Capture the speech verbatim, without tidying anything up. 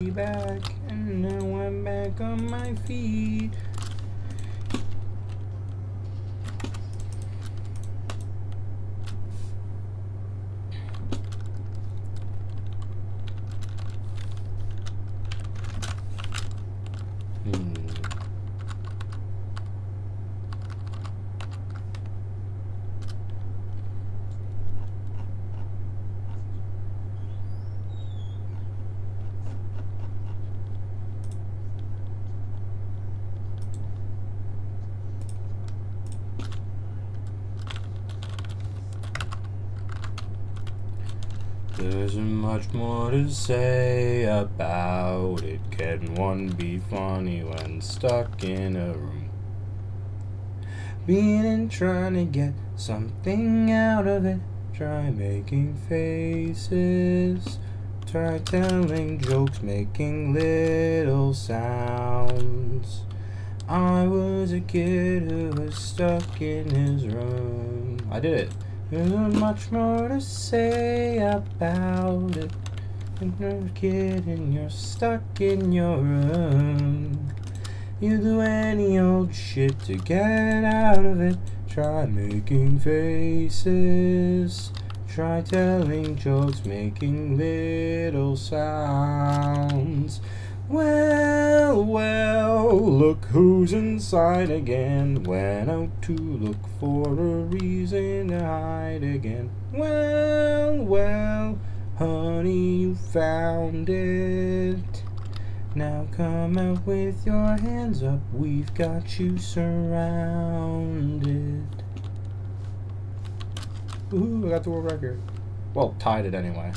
Back, and now I'm back on my feet. Hmm. There isn't much more to say about it. Can one be funny when stuck in a room? Being and trying to get something out of it. Try making faces. Try telling jokes, making little sounds. I was a kid who was stuck in his room. I did it. There's much more to say about it. When you're a kid and you're stuck in your room, you do any old shit to get out of it. Try making faces. Try telling jokes, making little sounds. Well, well, look who's inside again. Went out to look for a reason to hide again. Well, well, honey, you found it. Now come out with your hands up. We've got you surrounded. Ooh, I got the world record. Well, tied it anyway.